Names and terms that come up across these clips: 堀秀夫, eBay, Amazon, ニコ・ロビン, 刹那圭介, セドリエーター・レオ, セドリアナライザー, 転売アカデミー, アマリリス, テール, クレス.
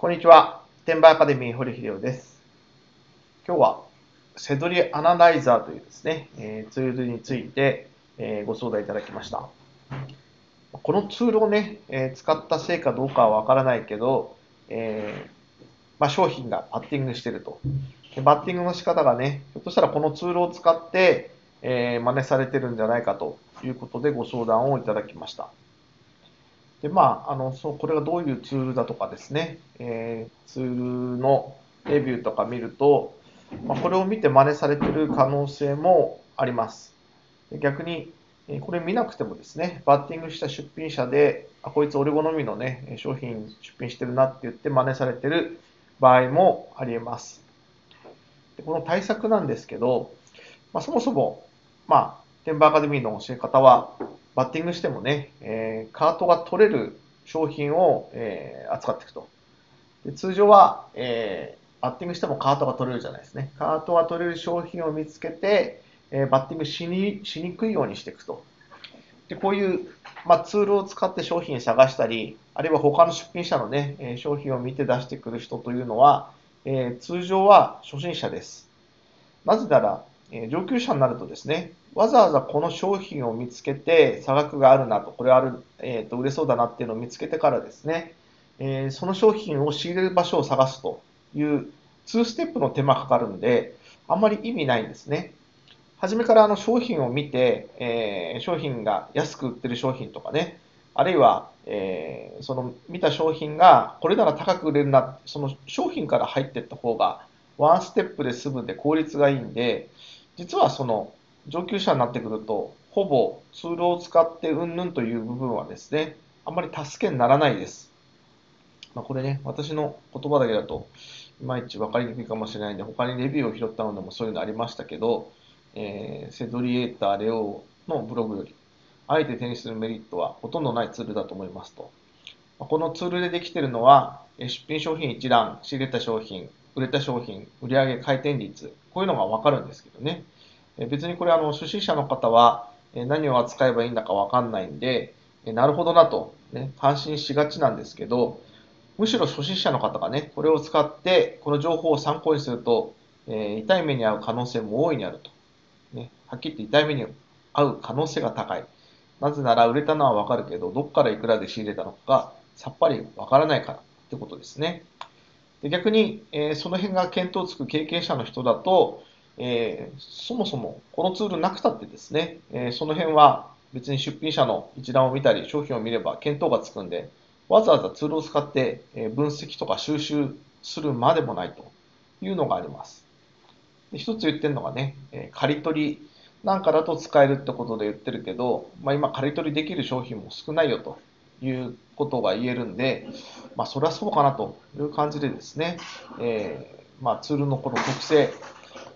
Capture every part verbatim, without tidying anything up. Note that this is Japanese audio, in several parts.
こんにちは。転売アカデミー堀秀夫です。今日はセドリアナライザーというですね、えー、ツールについて、えー、ご相談いただきました。このツールをね、えー、使ったせいかどうかはわからないけど、えーまあ、商品がバッティングしていると。でバッティングの仕方がね、ひょっとしたらこのツールを使って、えー、真似されてるんじゃないかということでご相談をいただきました。でまあ、あのそうこれがどういうツールだとかですね、えー、ツールのレビューとか見ると、まあ、これを見て真似されている可能性もあります。逆に、これ見なくてもですね、バッティングした出品者で、あこいつ俺好みのね、商品出品してるなって言って真似されている場合もありえます。でこの対策なんですけど、まあ、そもそも、まあ、転売アカデミーの教え方は、バッティングしてもね、えー、カートが取れる商品を、えー、扱っていくと。で通常は、えー、バッティングしてもカートが取れるじゃないですね。カートが取れる商品を見つけて、えー、バッティングしに、しにくいようにしていくと。でこういう、まあ、ツールを使って商品探したり、あるいは他の出品者のね、商品を見て出してくる人というのは、えー、通常は初心者です。なぜなら、上級者になるとですね、わざわざこの商品を見つけて、差額があるなと、これある、えー、と売れそうだなっていうのを見つけてからですね、えー、その商品を仕入れる場所を探すというにステップの手間がかかるんで、あんまり意味ないんですね。初めからあの商品を見て、えー、商品が安く売ってる商品とかね、あるいは、えー、その見た商品がこれなら高く売れるな、その商品から入っていった方が、ワンステップで済むんで効率がいいんで、実はその上級者になってくると、ほぼツールを使ってうんぬんという部分はですね、あんまり助けにならないです。まあ、これね、私の言葉だけだと、いまいち分かりにくいかもしれないんで、他にレビューを拾ったのでもそういうのありましたけど、えー、セドリエーター・レオのブログより、あえて手にするメリットはほとんどないツールだと思いますと。このツールでできているのは、出品商品一覧、仕入れた商品、売れた商品、売上回転率、こういうのが分かるんですけどね。別にこれ、あの、初心者の方は何を扱えばいいんだか分かんないんで、なるほどなと、ね、感心しがちなんですけど、むしろ初心者の方がね、これを使って、この情報を参考にすると、えー、痛い目に遭う可能性も大いにあると。ね、はっきり言って痛い目に遭う可能性が高い。なぜなら、売れたのは分かるけど、どこからいくらで仕入れたのか、さっぱり分からないからってことですね。で逆に、えー、その辺が見当つく経験者の人だと、えー、そもそもこのツールなくたってですね、えー、その辺は別に出品者の一覧を見たり商品を見れば見当がつくんで、わざわざツールを使って分析とか収集するまでもないというのがあります。で一つ言ってるのがね、えー、刈り取りなんかだと使えるってことで言ってるけど、まあ、今刈り取りできる商品も少ないよということが言えるんで、まあ、それはそうかなという感じでですね、えーまあ、ツールのこの特性、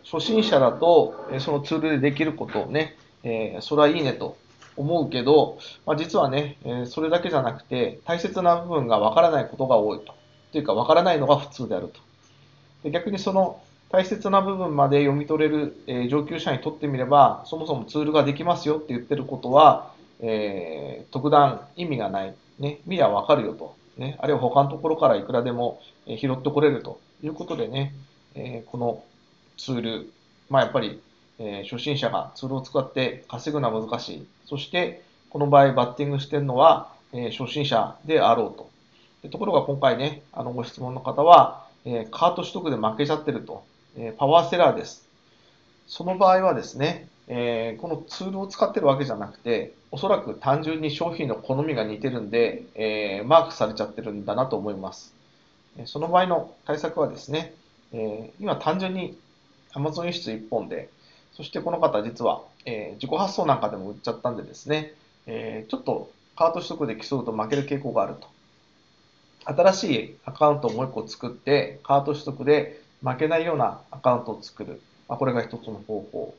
初心者だとそのツールでできることをね、えー、それはいいねと思うけど、まあ、実はね、えー、それだけじゃなくて大切な部分がわからないことが多いと。というかわからないのが普通であると。で逆にその大切な部分まで読み取れる、えー、上級者にとってみれば、そもそもツールができますよって言ってることは、えー、特段意味がない。ね、見りゃわかるよと、ね。あるいは他のところからいくらでも拾ってこれるということでね、えー、このツール、まあ、やっぱり、えー、初心者がツールを使って稼ぐのは難しい。そして、この場合バッティングしているのは、えー、初心者であろうと。でところが今回ね、あのご質問の方は、えー、カート取得で負けちゃってると、えー。パワーセラーです。その場合はですね、えー、このツールを使ってるわけじゃなくて、おそらく単純に商品の好みが似てるんで、えー、マークされちゃってるんだなと思います。その場合の対策はですね、えー、今単純に Amazon 輸出いっぽんで、そしてこの方実は、えー、自己発送なんかでも売っちゃったんでですね、えー、ちょっとカート取得で競うと負ける傾向があると。新しいアカウントをもういっこ作って、カート取得で負けないようなアカウントを作る。まあ、これが一つの方法。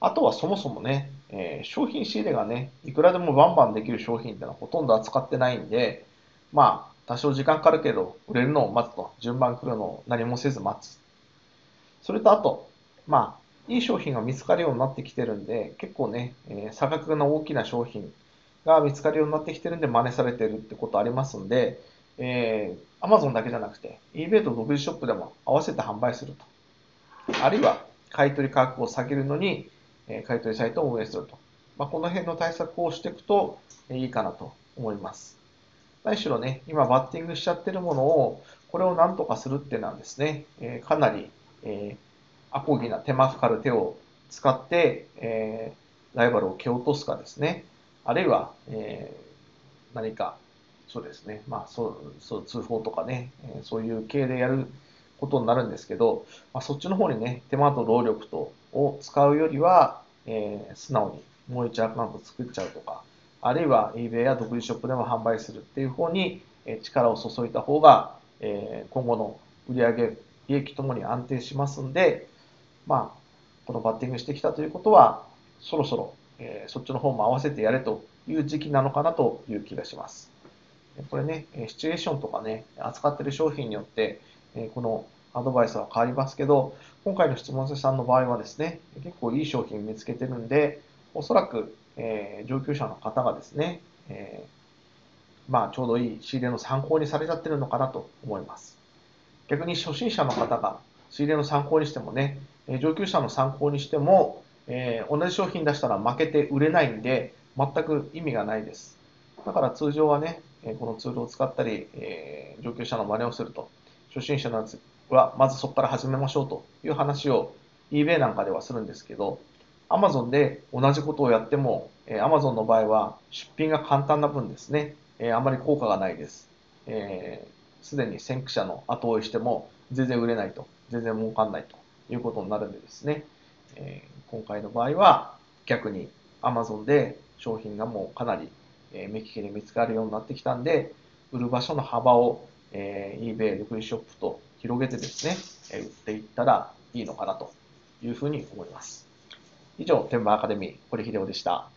あとはそもそもね、えー、商品仕入れがね、いくらでもバンバンできる商品ってのはほとんど扱ってないんで、まあ、多少時間かかるけど、売れるのを待つと、順番来るのを何もせず待つ。それとあと、まあ、いい商品が見つかるようになってきてるんで、結構ね、えー、差額の大きな商品が見つかるようになってきてるんで、真似されてるってことありますんで、えー、Amazon だけじゃなくて eBay と独自ショップでも合わせて販売すると。あるいは買取価格を下げるのに、えー、買取サイトを運営すると。まあ、この辺の対策をしていくといいかなと思います。何しろね、今バッティングしちゃってるものを、これをなんとかするってなんですね。えー、かなり、えー、アコギな手間かかる手を使って、えー、ライバルを蹴落とすかですね。あるいは、えー、何か、そうですね、まあそう、そう、通報とかね、えー、そういう系でやることになるんですけど、まあ、そっちの方にね、手間と労力とを使うよりは、えー、素直に、もう一アカウント作っちゃうとか、あるいは eBay や独自ショップでも販売するっていう方に力を注いだ方が、今後の売上利益ともに安定しますんで、まあ、このバッティングしてきたということは、そろそろそっちの方も合わせてやれという時期なのかなという気がします。これね、シチュエーションとかね、扱っている商品によって、このアドバイスは変わりますけど、今回の質問者さんの場合はですね、結構いい商品見つけてるんで、おそらく、えー、上級者の方がですね、えー、まあちょうどいい仕入れの参考にされちゃってるのかなと思います。逆に初心者の方が仕入れの参考にしてもね、上級者の参考にしても、えー、同じ商品出したら負けて売れないんで、全く意味がないです。だから通常はね、このツールを使ったり、えー、上級者の真似をすると、初心者のやつはまずそこから始めましょうという話を eBay なんかではするんですけど、Amazon で同じことをやっても、えー、Amazon の場合は出品が簡単な分ですね、えー、あまり効果がないです。えー、すでに先駆者の後追いしても全然売れないと、全然儲かんないということになるんでですね、えー、今回の場合は逆に Amazon で商品がもうかなり目利きで見つかるようになってきたんで、売る場所の幅を、えー、eBay 独自ショップと広げてですね、えー、売っていったらいいのかなというふうに思います。以上、転売アカデミー、堀秀夫でした。